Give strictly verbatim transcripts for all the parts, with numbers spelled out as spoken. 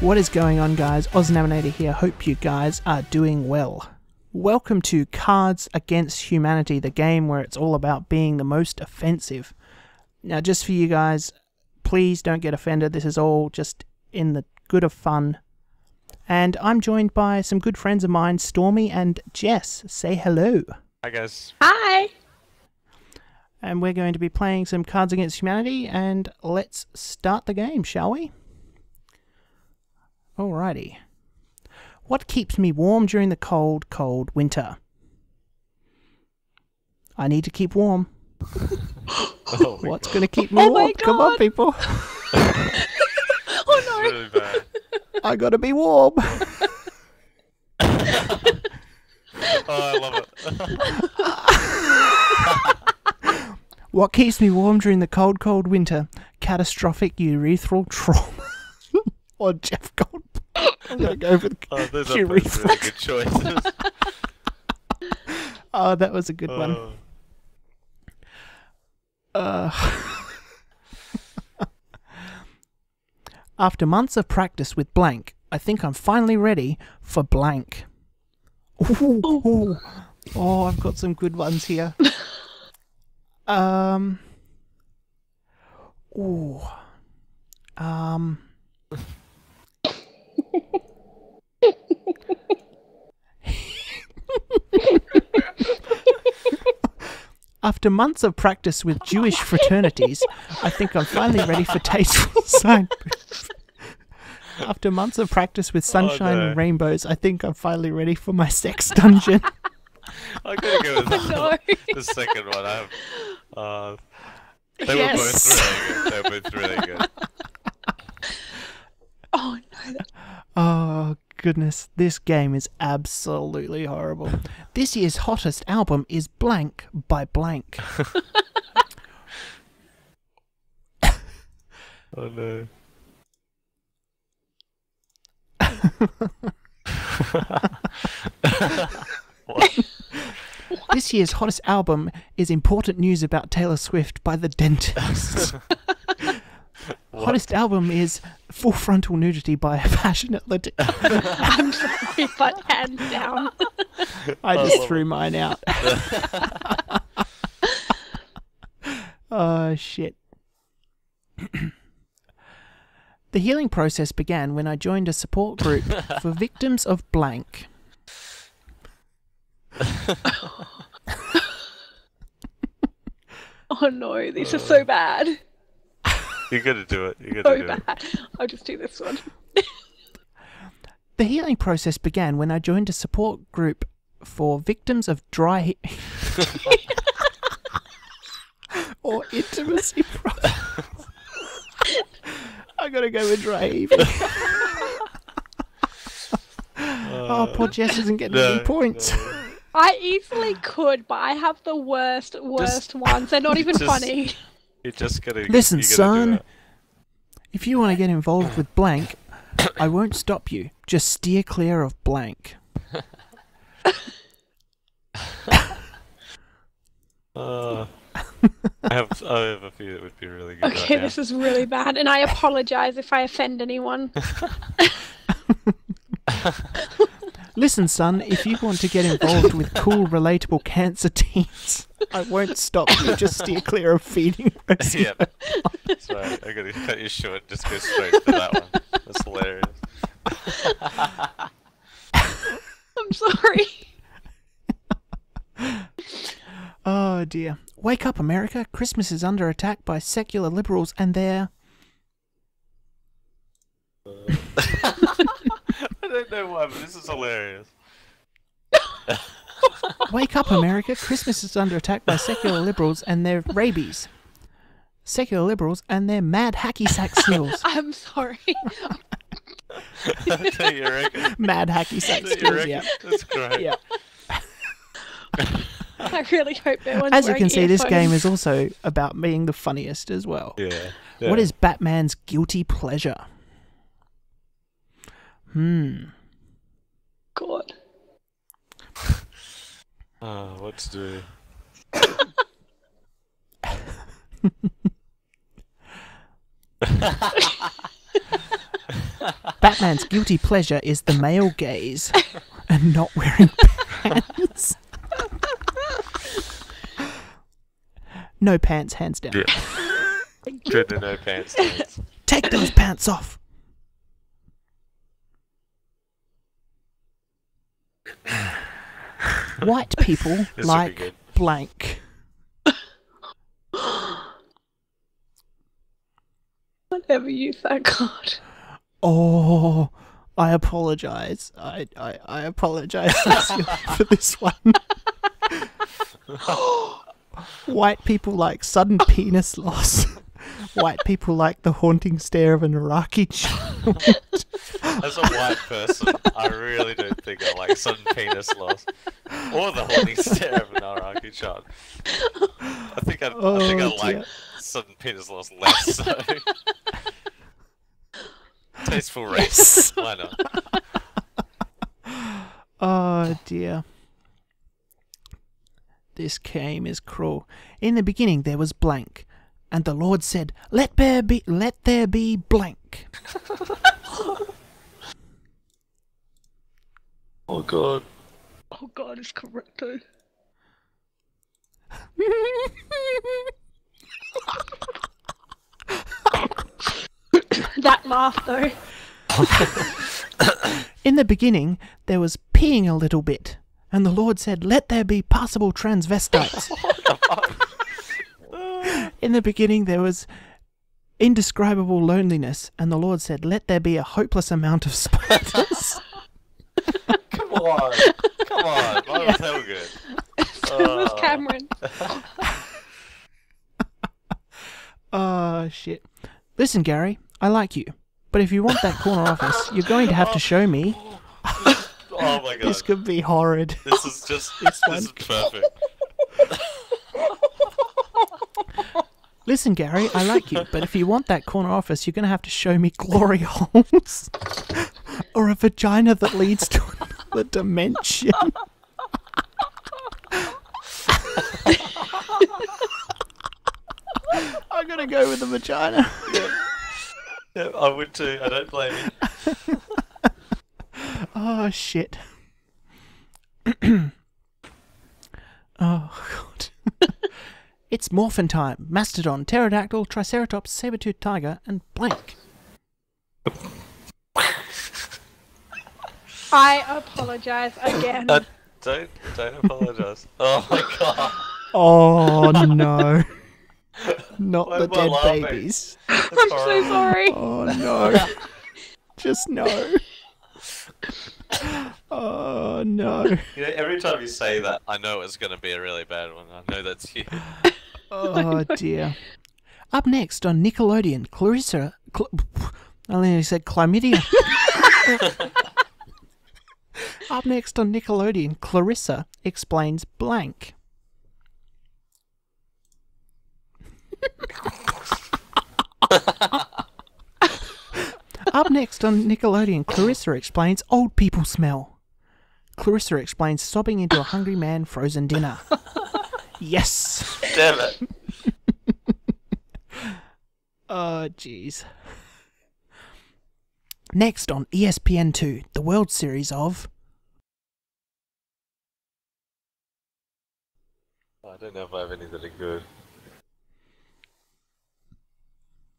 What is going on, guys? AusNaminator here. Hope you guys are doing well. Welcome to Cards Against Humanity, the game where it's all about being the most offensive. Now, just for you guys, please don't get offended. This is all just in the good of fun. And I'm joined by some good friends of mine, Stormy and Jess. Say hello. Hi, guys. Hi. And we're going to be playing some Cards Against Humanity, and let's start the game, shall we? Alrighty. What keeps me warm during the cold, cold winter? I need to keep warm. Oh, what's going to keep me oh warm? Come on, people. Oh no. Really bad. I got to be warm. Oh, I love it. What keeps me warm during the cold, cold winter? Catastrophic urethral trauma. Or Jeff Goldberg. I'm going to go for the oh, those are really good choices. Oh, that was a good uh. one. Uh, After months of practice with blank, I think I'm finally ready for blank. Ooh, ooh. Oh, I've got some good ones here. Um. Ooh. Um. After months of practice with Jewish fraternities, I think I'm finally ready for tasteful sign. After months of practice with sunshine oh, no. and rainbows, I think I'm finally ready for my sex dungeon. I'm gonna go with oh, no. the second one. I have, uh, they yes. were both really good. They were both really good. Oh no! Oh goodness, this game is absolutely horrible. This year's hottest album is blank by blank. Oh no! What? This year's hottest album is Important News About Taylor Swift by The Dentist. What? Hottest album is Full Frontal Nudity by a Passionate Lit. I'm sorry, but hands down. I just oh. threw mine out. Oh, shit. The healing process began when I joined a support group for victims of blank. Oh, no, these are so bad. You're gonna do it. You're gonna so do bad. It. I'll just do this one. The healing process began when I joined a support group for victims of dry or intimacy problems. I gotta go with dry heaving. Uh, oh, poor Jess isn't getting no, any points. No. I easily could, but I have the worst, worst just, ones. They're not even just... funny. You're just gonna, Listen, you're son, if you want to get involved with blank, I won't stop you. Just steer clear of blank. uh, I, have, I have a few that would be really good. Okay, right this now. is really bad, and I apologize if I offend anyone. Listen, son, if you want to get involved with cool, relatable cancer teens, I won't stop you. Just steer clear of feeding. Yeah. Sorry, I'm going to cut you short. Just go straight for that one. That's hilarious. I'm sorry. Oh, dear. Wake up, America. Christmas is under attack by secular liberals and their... Uh. I don't know why, but this is hilarious. Wake up, America. Christmas is under attack by secular liberals and their rabies. Secular liberals and their mad hacky sack skills. I'm sorry. Don't you reckon? Mad hacky sack Don't skills, yeah. That's great. Yeah. I really hope that one's As you can see, earphones. This game is also about being the funniest as well. Yeah. yeah. What is Batman's guilty pleasure? Hmm. God. Ah, uh, let's do. Batman's guilty pleasure is the male gaze and not wearing pants. No pants, hands down. Yeah. Good to no pants. Dance. Take those pants off. White people this like blank. Whatever you thank God. Oh, I apologize. I I, I apologize for this one. White people like sudden penis loss. White people like the haunting stare of an Iraqi child. As a white person, I really don't think I like sudden penis loss or the haunting stare of an Iraqi child. I think I, oh, I, think I like sudden penis loss less so. Tasteful race. Yes. Why not? Oh dear. This game is cruel. In the beginning there was blank, and the Lord said, "Let there be, let there be blank." Oh God. Oh God is corrected. That laugh though. In the beginning there was peeing a little bit, and the Lord said, "Let there be passable transvestites." In the beginning there was indescribable loneliness, and the Lord said, "Let there be a hopeless amount of spiders." Come on. Come on. That was hell good. That was Cameron. Oh shit. Listen, Gary, I like you, but if you want that corner office, you're going to have to show me. Oh my God. This could be horrid. This is just, this, this is perfect. Listen, Gary, I like you, but if you want that corner office, you're going to have to show me glory holes or a vagina that leads to another dimension. I'm going to go with the vagina. Yeah. Yeah, I would too. I don't blame you. Oh, shit. Oh, God. It's morphin' time. Mastodon, pterodactyl, triceratops, saber-toothed tiger, and blank. I apologise again. Uh, don't, don't apologise. Oh my God. Oh no. Not Why the dead laughing? Babies. That's I'm horrible. So sorry. Oh no. Just no. Oh no. You know, every time you say that, I know it's going to be a really bad one. I know that's you. Oh dear. Up next on Nickelodeon, Clarissa. Cl I only said chlamydia. Up next on Nickelodeon, Clarissa explains blank. Up next on Nickelodeon, Clarissa explains old people smell. Clarissa explains sobbing into a hungry man frozen dinner. Yes. Damn it. Oh, jeez. Next on E S P N two, the World Series of... I don't know if I have any that are good.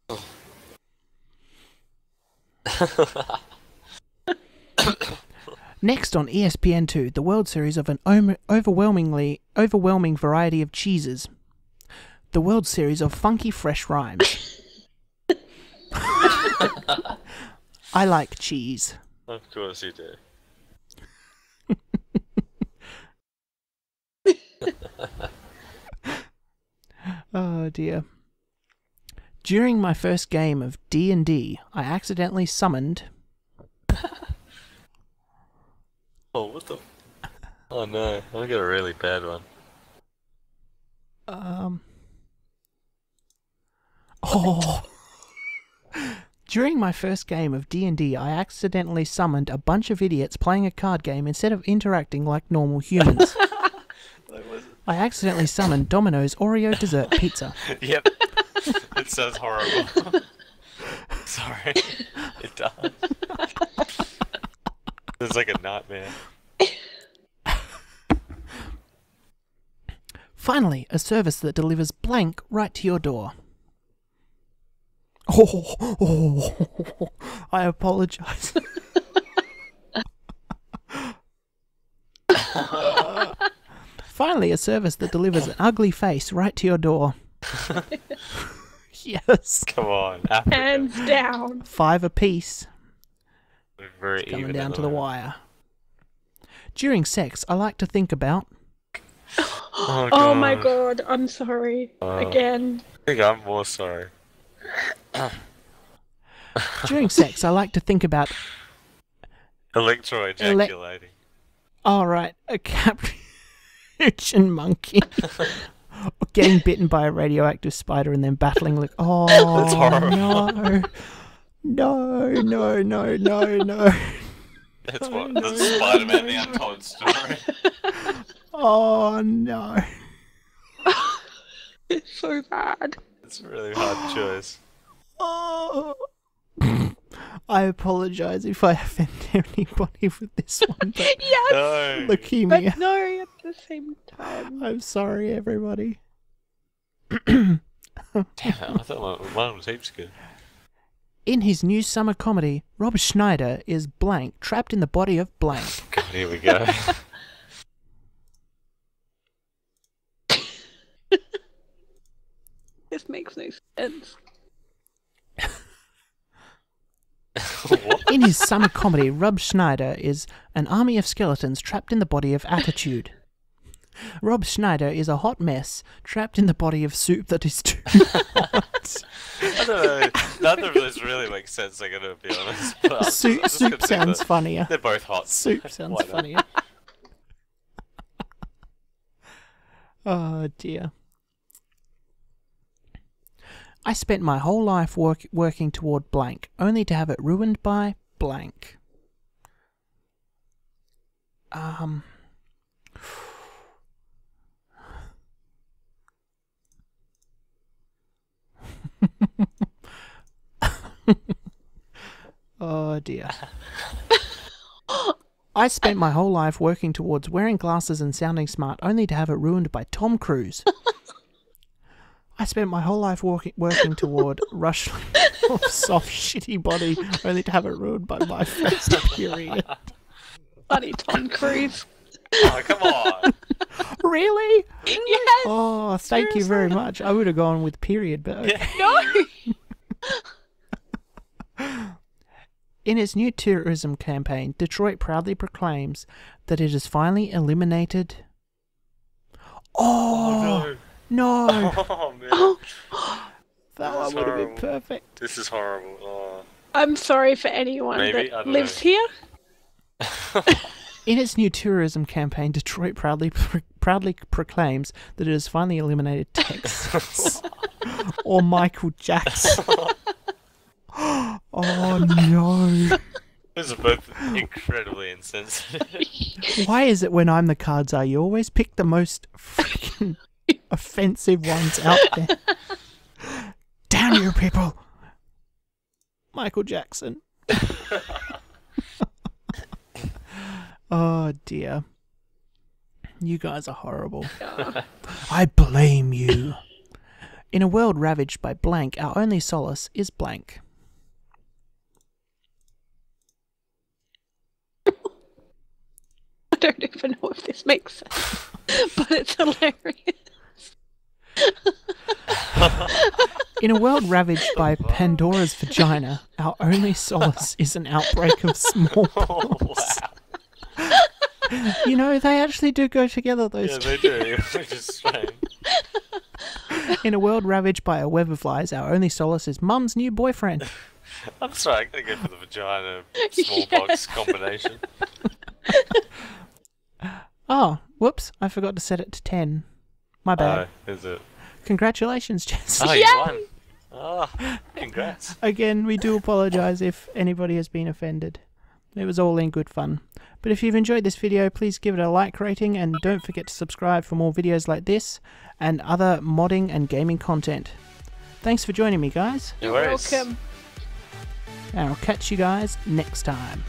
Oh. Next on E S P N two, the World Series of an overwhelmingly overwhelming variety of cheeses. The World Series of funky fresh rhymes. I like cheese. Of course you do. Oh dear. During my first game of D and D, I accidentally summoned... Oh, what the... Oh no, I got a really bad one. Um... Oh! During my first game of D and D, I accidentally summoned a bunch of idiots playing a card game instead of interacting like normal humans. I accidentally summoned Domino's Oreo dessert pizza. Yep. It sounds horrible. Sorry, it does. It's like a knot, man. Finally, a service that delivers blank right to your door. Oh, oh, oh I apologize. Finally, a service that delivers an ugly face right to your door. Yes. Come on. Africa. Hands down. Five apiece. Very it's coming down to the wire. During sex, I like to think about... Oh, oh my god, I'm sorry. Uh, Again. I think I'm more sorry. During sex, I like to think about... Electro-ejaculating. Alright, oh, a capuchin monkey. Getting bitten by a radioactive spider and then battling like... Oh, that's horrible. No. No, no, no, no, no. That's what the Spider-Man the Untold Story. Oh no. It's so bad. It's a really hard choice. Oh. I apologize if I offend anybody with this one. But yes. No. Leukemia. But no, at the same time. I'm sorry, everybody. Damn, I thought my, mine was heaps good. In his new summer comedy, Rob Schneider is blank, trapped in the body of blank. God, here we go. This makes no sense. What? In his summer comedy, Rob Schneider is an army of skeletons trapped in the body of attitude. Rob Schneider is a hot mess trapped in the body of soup that is too hot. I don't know. None of this really makes sense, I'm gonna be honest. But soup I'm soup sounds funnier. They're both hot. Soup sounds funnier. Oh dear. I spent my whole life work, working toward blank, only to have it ruined by blank. Um... Oh dear. I spent my whole life working towards wearing glasses and sounding smart, only to have it ruined by Tom Cruise. I spent my whole life walking, working toward Russian soft, shitty body, only to have it ruined by my face, period. Bloody Tom Cruise. Oh, come on. Really? Yes. Oh, thank seriously. You very much. I would have gone with period, but... Okay. Yeah. No! In its new tourism campaign, Detroit proudly proclaims that it has finally eliminated... Oh! Oh no. No! Oh, man. Oh. That one would have been perfect. This is horrible. Oh. I'm sorry for anyone Maybe? that lives know. here. In its new tourism campaign, Detroit proudly pro proudly proclaims that it has finally eliminated Texas. Or Michael Jackson. Oh, no. Those are both incredibly insensitive. Why is it when I'm the cards are, you always pick the most freaking... offensive ones out there. Damn you people. Michael Jackson. Oh dear. You guys are horrible. I blame you. In a world ravaged by blank, our only solace is blank. I don't even know if this makes sense, but it's hilarious. In a world ravaged by Pandora's vagina, our only solace is an outbreak of smallpox. Oh, wow. You know, they actually do go together, those yeah, two. They do. They're just strange. In a world ravaged by a web of lies, our only solace is mum's new boyfriend. I'm sorry, I'm going to go for the vagina smallpox yeah. combination. Oh, whoops, I forgot to set it to ten. My bad. Oh, is it? Congratulations, Jess. Oh, you won. Oh, congrats. Again, we do apologise if anybody has been offended. It was all in good fun. But if you've enjoyed this video, please give it a like rating and don't forget to subscribe for more videos like this and other modding and gaming content. Thanks for joining me, guys. You're welcome. And I'll catch you guys next time.